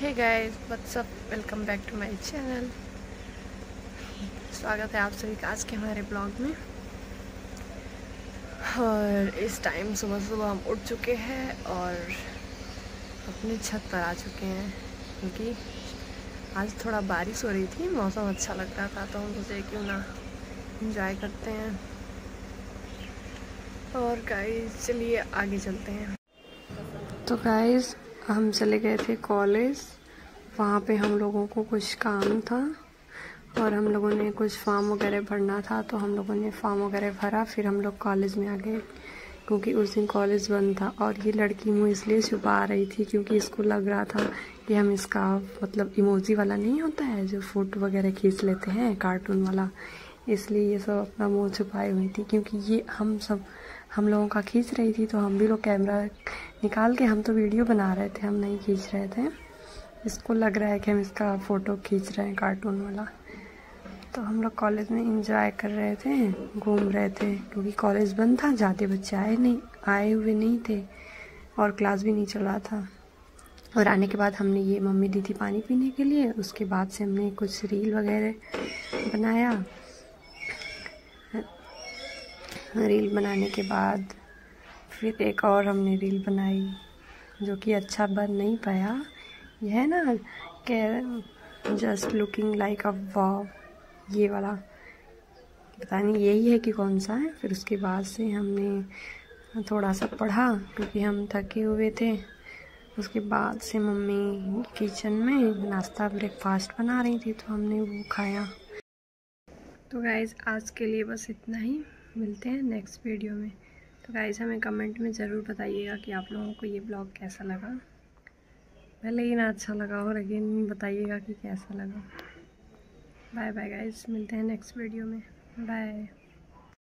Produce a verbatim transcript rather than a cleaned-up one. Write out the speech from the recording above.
Hey guys, what's up, welcome back to my channel. स्वागत है आप सभी का आज के हमारे ब्लॉग में। और इस टाइम सुबह सुबह हम उठ चुके हैं और अपने छत पर आ चुके हैं, क्योंकि आज थोड़ा बारिश हो रही थी, मौसम अच्छा लग रहा था, तो हम सोचे क्यों ना एंजॉय करते हैं। और गाइस चलिए आगे चलते हैं। तो गाइस हम चले गए थे कॉलेज, वहाँ पे हम लोगों को कुछ काम था और हम लोगों ने कुछ फॉर्म वगैरह भरना था, तो हम लोगों ने फॉर्म वगैरह भरा, फिर हम लोग कॉलेज में आ गए क्योंकि उस दिन कॉलेज बंद था। और ये लड़की मुँह इसलिए छुपा रही थी क्योंकि इसको लग रहा था कि हम इसका मतलब इमोजी वाला नहीं होता है जो फोटो वगैरह खींच लेते हैं कार्टून वाला, इसलिए ये सब अपना मुँह छुपाई हुई थी, क्योंकि ये हम सब हम लोगों का खींच रही थी, तो हम भी लोग कैमरा निकाल के हम तो वीडियो बना रहे थे, हम नहीं खींच रहे थे। इसको लग रहा है कि हम इसका फ़ोटो खींच रहे हैं कार्टून वाला। तो हम लोग कॉलेज में इंजॉय कर रहे थे, घूम रहे थे, क्योंकि कॉलेज बंद था, ज़्यादा बच्चे आए नहीं आए हुए नहीं थे और क्लास भी नहीं चल रहा था। और आने के बाद हमने ये मम्मी दी थी पानी पीने के लिए, उसके बाद से हमने कुछ रील वगैरह बनाया। रील बनाने के बाद फिर एक और हमने रील बनाई जो कि अच्छा बन नहीं पाया। यह है ना कि just looking like a wow, ये वाला पता नहीं यही है कि कौन सा है। फिर उसके बाद से हमने थोड़ा सा पढ़ा क्योंकि हम थके हुए थे। उसके बाद से मम्मी किचन में नाश्ता ब्रेकफास्ट बना रही थी, तो हमने वो खाया। तो गाइज़ आज के लिए बस इतना ही, मिलते हैं नेक्स्ट वीडियो में। तो गाइस हमें कमेंट में ज़रूर बताइएगा कि आप लोगों को ये ब्लॉग कैसा लगा, भले ही ना अच्छा लगा और अगेन बताइएगा कि कैसा लगा। बाय बाय गाइस, मिलते हैं नेक्स्ट वीडियो में। बाय।